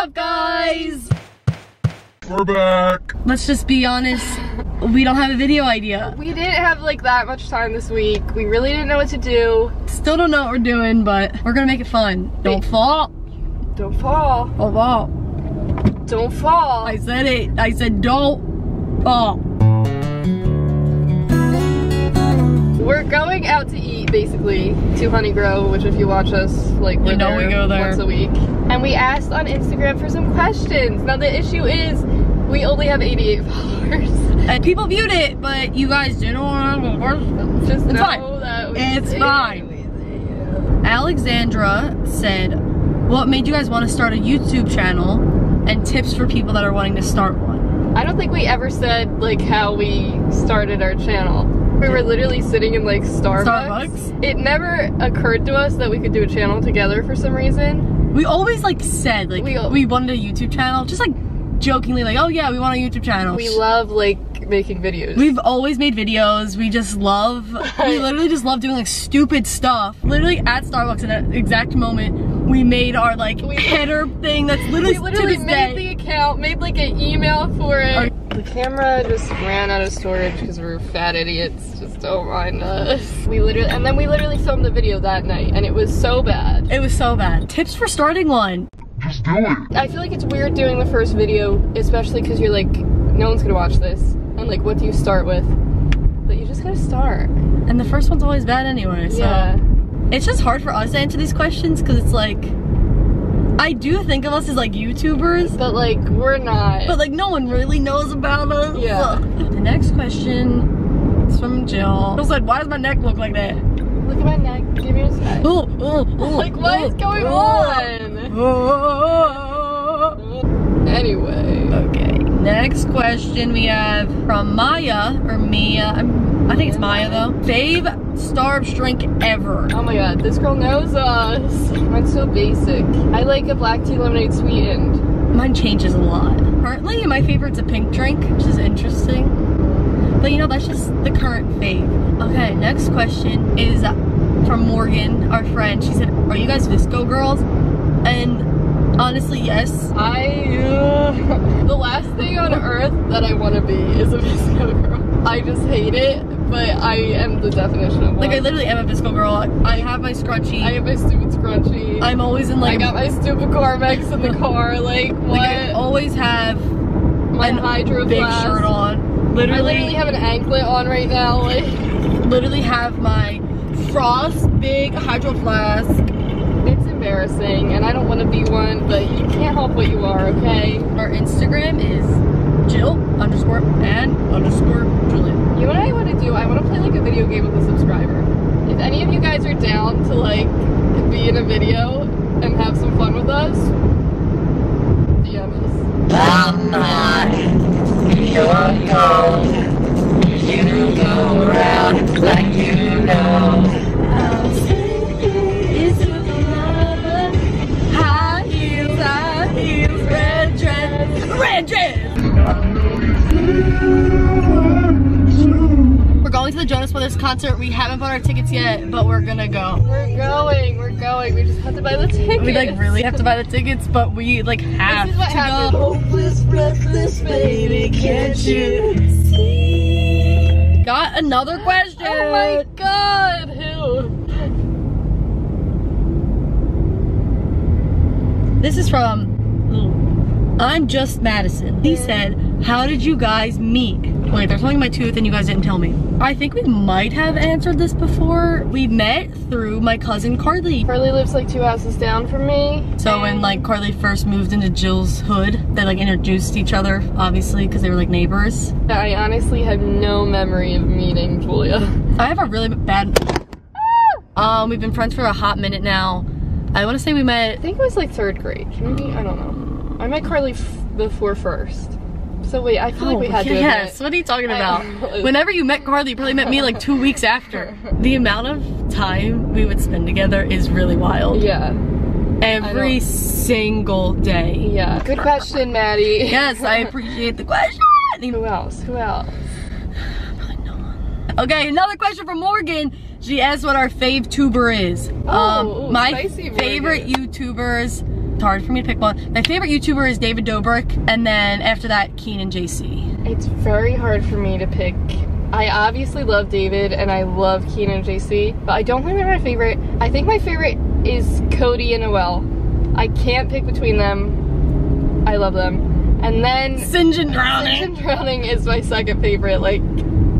up, guys? We're back. Let's just be honest. We don't have a video idea. We didn't have like that much time this week. We really didn't know what to do. Still don't know what we're doing, but we're gonna make it fun. Don't fall. Don't fall. Don't fall. Don't fall. I said it. I said don't fall. We're going out to eat, basically, to Honey Grow, which if you watch us, like, we're we go there once a week. And we asked on Instagram for some questions. Now the issue is, we only have 88 followers. And people viewed it, but you guys didn't want to. Just know fine. That we it's fine. It. Alexandra said, what made you guys want to start a YouTube channel and tips for people that are wanting to start one? I don't think we ever said, like, how we started our channel. We were literally sitting in like Starbucks. It never occurred to us that we could do a channel together for some reason. We always like said like we wanted a YouTube channel, just like jokingly like, oh yeah, we want a YouTube channel. We love like making videos. We've always made videos. We just love, we literally just love doing like stupid stuff. Literally at Starbucks at that exact moment, we made our like header thing that's literally to this day. The account, made like an email for it. The camera just ran out of storage because we're fat idiots, just don't mind us. We literally, and then we literally filmed the video that night and it was so bad. It was so bad. Tips for starting one. Just do it. I feel like it's weird doing the first video, especially because you're like, no one's gonna watch this. And like, what do you start with? But you just gotta start. And the first one's always bad anyway, so. Yeah. It's just hard for us to answer these questions because it's like, I do think of us as like YouTubers. But like, we're not. But like, no one really knows about us. Yeah. The next question is from Jill. Jill said, why does my neck look like that? Look at my neck, give me a side. Ooh, ooh, ooh, like, what is going on? Anyway. Okay, next question we have from Maya, or Mia. I think it's Maya though. Fave Starbucks drink ever. Oh my god, this girl knows us. Mine's so basic. I like a black tea lemonade sweetened. Mine changes a lot. Currently, my favorite's a pink drink, which is interesting. But you know, that's just the current fave. Okay, next question is from Morgan, our friend. She said, are you guys VSCO girls? And honestly, yes. The last thing on earth that I want to be is a VSCO girl. I just hate it. But I am the definition of one. Like, I literally am a VSCO girl. I have my scrunchie. I have my stupid scrunchie. I'm always in like. I got my stupid Carmex in the car. Like, what? Like, I always have my hydroflask. Big shirt on. Literally. I literally have an anklet on right now. Like, literally have my Frost big hydroflask. It's embarrassing, and I don't want to be one, but you can't help what you are, okay? Our Instagram is JILL_AND_JULIA. You know what I want to do? I want to play like a video game with a subscriber. If any of you guys are down to like be in a video and have some fun with us, DM us. I'm not your you go around like you know. I'll sing you to the lava. High heels, red dress, red dress. We're going to the Jonas Brothers concert. We haven't bought our tickets yet, but we're gonna go. We're going. We just have to buy the tickets. We like really have to buy the tickets, but we like have to go. Hopeless, breathless, baby, can't you see? Got another question. Oh my god, who? This is from I'm Just Madison. He said, how did you guys meet? Wait, they're telling my tooth and you guys didn't tell me. I think we might have answered this before. We met through my cousin Carly. Carly lives like 2 houses down from me. So when like Carly first moved into Jill's hood, they like introduced each other, obviously, because they were like neighbors. I honestly have no memory of meeting Julia. I have a really bad... we've been friends for a hot minute now. I want to say we met... I think it was like 3rd grade. Maybe, I don't know. I met Carly before 1st. So wait, I feel like we had to. Yes, what are you talking about? Whenever you met Carly, you probably met me like 2 weeks after. The amount of time we would spend together is really wild. Yeah. Every single day. Yeah. Good question, Maddie. Yes, I appreciate the question. Who else? Who else? Probably no one. Okay, another question from Morgan. She asked what our fave tuber is. Oh, my favorite YouTubers It's hard for me to pick one. My favorite YouTuber is David Dobrik, and then after that, Keenan and JC. It's very hard for me to pick. I obviously love David and I love Keenan and JC, but I don't think they're my favorite. I think my favorite is Cody and Noelle. I can't pick between them. I love them. And then St. John Drowning. St. John Drowning is my second favorite, like,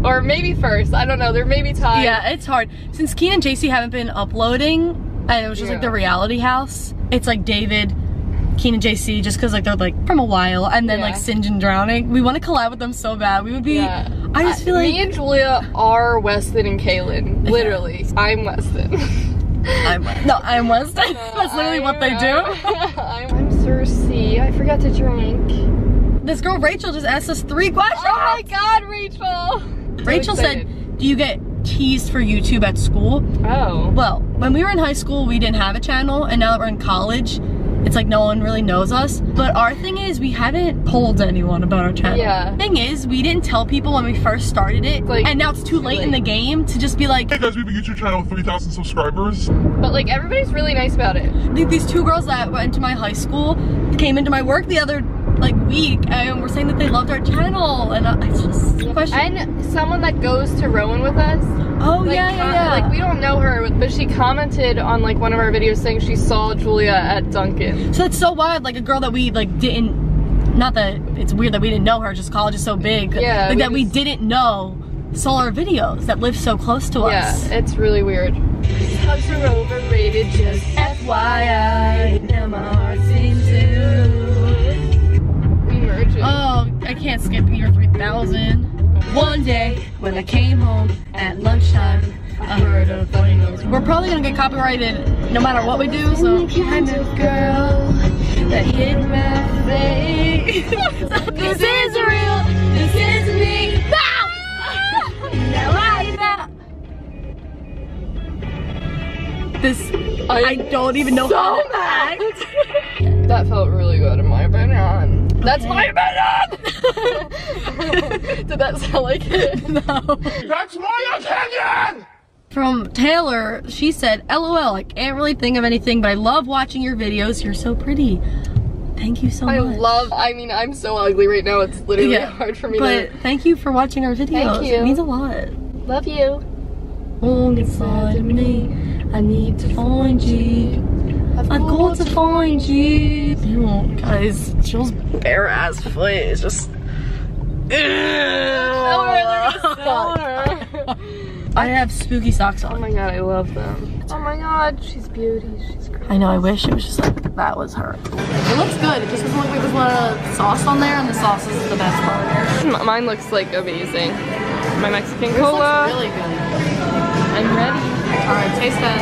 or maybe first. I don't know. There may be time. Yeah, it's hard. Since Keenan and JC haven't been uploading, and it was just like the reality house, it's like David, Keenan, JC, just because like they're like from a while, and then like St. John Drowning. We want to collab with them so bad. We would be. Yeah. I just feel like me and Julia are Weston and Kaylin. Literally, I'm Weston. I'm Weston. That's literally what they do. I'm Cersei. I forgot to drink. This girl Rachel just asked us 3 questions. Oh my God, Rachel! So Rachel said, "Do you get teased for YouTube at school?" Oh. Well, when we were in high school, we didn't have a channel, and now that we're in college, it's like no one really knows us. But our thing is, we haven't told anyone about our channel. Yeah. Thing is, we didn't tell people when we first started it, like, and now it's too late in the game to just be like, hey guys, we have a YouTube channel with 3,000 subscribers. But like, everybody's really nice about it. These 2 girls that went to my high school came into my work the other week and were saying that they loved our channel, and I just question. And someone that goes to Rowan with us. Oh, like, like, we don't know her, but she commented on like one of our videos saying she saw Julia at Duncan. So it's so wild, like a girl that we like didn't, not that it's weird that we didn't know her, just college is so big, like that we didn't know saw our videos, that live so close to us. Yeah, it's really weird. Hugs are overrated, just FYI. Now my heart seems to. We merge it. Oh, I can't skip year 3000. One day, when I came home at lunchtime, I heard a funny noise. We're probably gonna get copyrighted no matter what we do, so. Kind of girl that hit my face. This is real, this is me. This, I don't even know how to act. That felt really good in my opinion. That's my opinion! Did that sound like it? No. That's my opinion! From Taylor, she said, LOL, I can't really think of anything, but I love watching your videos. You're so pretty. Thank you so much. I love, I mean, I'm so ugly right now, it's literally hard for me to. But thank you for watching our videos. Thank you. It means a lot. Love you. Long inside of me, I need to find you. I'm going to find you. Oh, guys, Jill's bare ass foot is just. I have spooky socks on. Oh my God, I love them. Oh my God, she's beauty. She's great. I know, I wish it was just like that was her. It looks good. It just doesn't look like there's a lot of sauce on there, and the sauce is the best part. Mine looks like amazing. My Mexican cola. This looks really good. I'm ready. All right, taste that.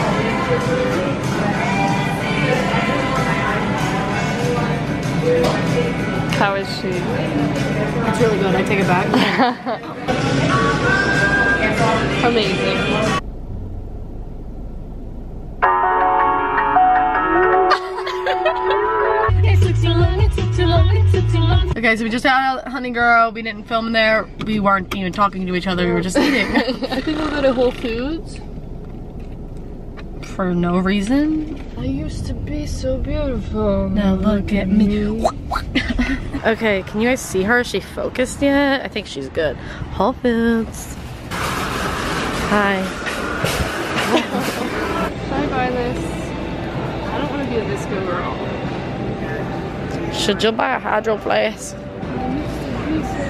How is she? It's really good. I take it back. Amazing. Okay, so we just had Honey Grow. We didn't film there. We weren't even talking to each other. We were just eating. I think we'll go to Whole Foods. For no reason. I used to be so beautiful. Now look at me. Okay, can you guys see her? Is she focused yet? I think she's good. Whole Foods. Hi. Should I buy this? I don't want to be a VSCO girl. Should you buy a hydroflask? I used to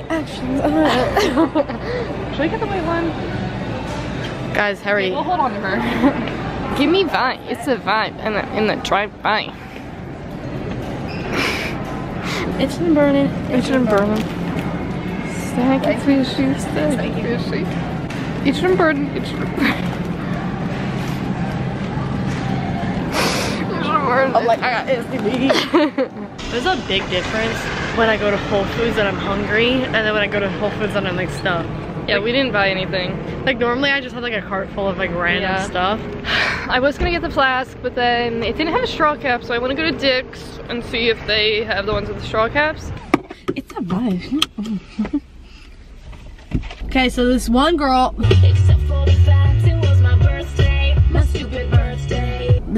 be so beautiful. My actions are. Should I get the white one? Guys, hurry. We'll hold on to her. Give me vibe. It's a vibe and the drive-by. It's been burning. It's been burning. Stack of fishy. Stack of fishy. It's been burning. It's been burning. I'm like, I got STD. There's a big difference when I go to Whole Foods and I'm hungry, and then when I go to Whole Foods and I'm like stuffed. Yeah, like, we didn't buy anything. Like normally I just had like a cart full of like random stuff. I was gonna get the flask, but then it didn't have a straw cap, so I wanna go to Dicks and see if they have the ones with the straw caps. It's a vibe. Okay, so this one girl. Except for the fact it was my birthday, my stupid birthday.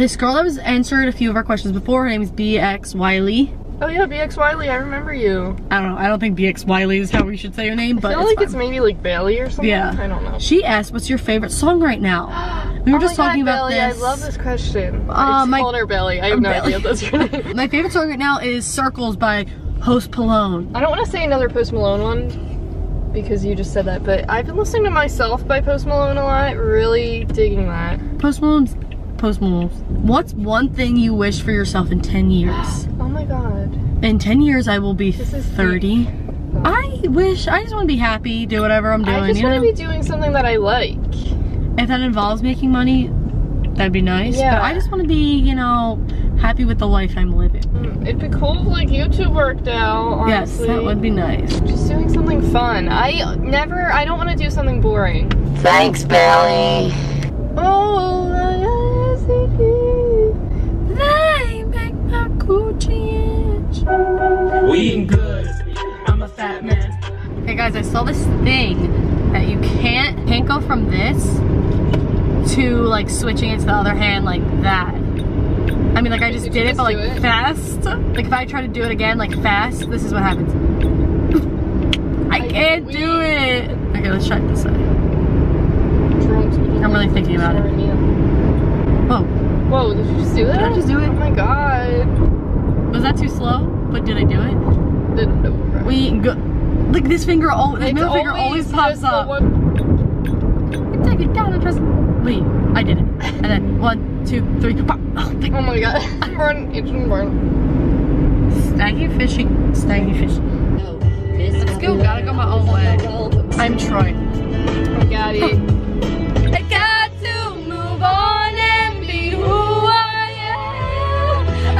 This girl that was answered a few of our questions before, her name is BX Wyley. Oh yeah, BX Wyley, I remember you. I don't know, I don't think BX Wyley is how we should say your name, but I feel like it's maybe like Bailey or something, yeah. I don't know. She asked, what's your favorite song right now? We were just talking about this. I love this question. It's called her Bailey, I have no idea if that's her name. My favorite song right now is Circles by Post Malone. I don't want to say another Post Malone one, because you just said that, but I've been listening to Myself by Post Malone a lot, really digging that. Post Malone's. What's one thing you wish for yourself in 10 years? Oh my god. In 10 years I will be 30. Oh. I just want to be happy, do whatever I'm doing. I just want to be doing something that I like. If that involves making money, that'd be nice. Yeah. But I just want to be, you know, happy with the life I'm living. It'd be cool if, like, YouTube worked out, honestly. Yes, that would be nice. Just doing something fun. I don't want to do something boring. Thanks, Bailey. Oh, they make my coochie itch. We good. I'm a fat man. Hey guys, I saw this thing that you can't go from this to like switching it to the other hand like that. I mean, like I just did it, but like fast. Like if I try to do it again like fast, this is what happens. I can't do it. Okay, let's try this side. I'm really thinking about it. Whoa. Whoa, did you just do that? Did I just do it? Oh my god. Was that too slow? But did I do it? Didn't know. Right. We go. Like this finger, this middle finger always pops up. One. Take it down and press. Wait, I did it. And then 1, 2, 3, pop. Oh my god. Burn, itching, burn. Snaggy fishing. Snaggy fish. Let's go. Gotta go my own way. I'm Troy. I got it. I got to move on.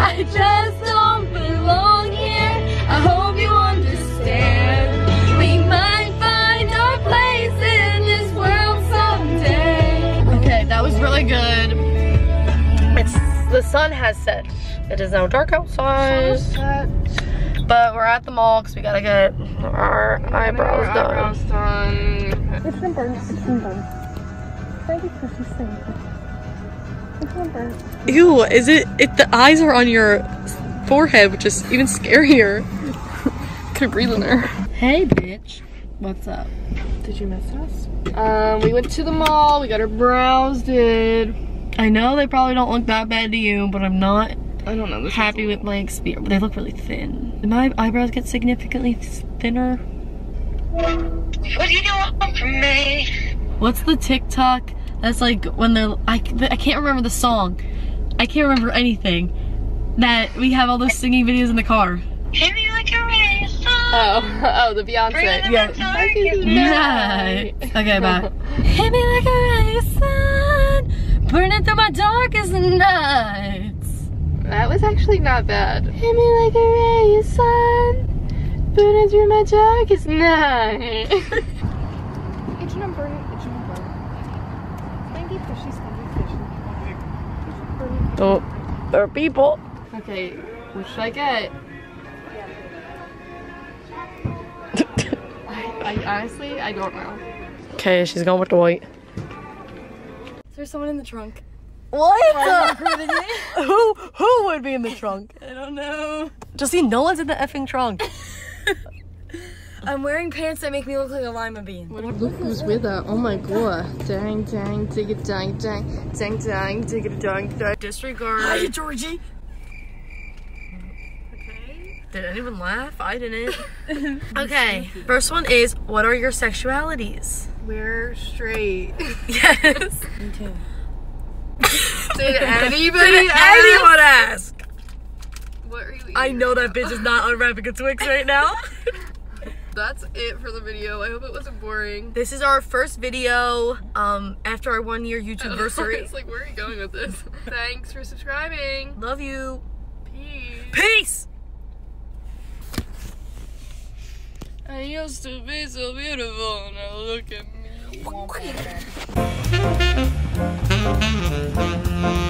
I just don't belong here. I hope you understand. We might find our place in this world someday. Okay, that was really good. The sun has set. It is now dark outside. But we're at the mall because we gotta get our eyebrows done. It's Ew, is it? If the eyes are on your forehead, which is even scarier. Couldn't breathe in there. Hey, bitch. What's up? Did you miss us? We went to the mall. We got our brows did. I know they probably don't look that bad to you, but I'm not. I don't know. Happy with my experience. They look really thin. Did my eyebrows get significantly thinner? What do you want from me? What's the TikTok? That's like when they're, I can't remember the song. I can't remember anything. That we have all those singing videos in the car. Hit me like a racing. Oh, the Beyonce. Yeah. Night. Okay, bye. Hit me like a racing, burning through my darkest nights. That was actually not bad. Hit me like a racing, burning through my darkest night. It's not burning. Oh, there are people. Okay, what should I get? I honestly, I don't know. Okay, she's going with the white. Is there someone in the trunk? What? Who would be in the trunk? I don't know. Justine, no one's in the effing trunk. I'm wearing pants that make me look like a lima bean. Look who's with her. Oh my god. Dang, dang, dig it, dang, dang. Dang, dang, dig it, dang, dang. Disregard. Hi, Georgie. Okay. Did anyone laugh? I didn't. Okay. First one is, what are your sexualities? We're straight. Yes. Me too. Did anyone ask? What are you eating? I know that bitch is not unwrapping a Twix right now. That's it for the video. I hope it wasn't boring. This is our first video after our 1-year YouTubeversary. It's like, where are you going with this? Thanks for subscribing. Love you. Peace. I used to be so beautiful. Now look at me.